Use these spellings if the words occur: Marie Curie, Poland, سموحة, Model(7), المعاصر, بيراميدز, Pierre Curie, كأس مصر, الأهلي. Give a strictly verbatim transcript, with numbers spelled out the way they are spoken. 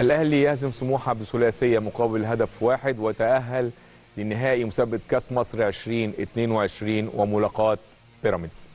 الأهلي يهزم سموحة بثلاثية مقابل هدف واحد وتأهل لنهائي مسابقة كأس مصر ألفين واثنين وعشرين وملاقاة بيراميدز.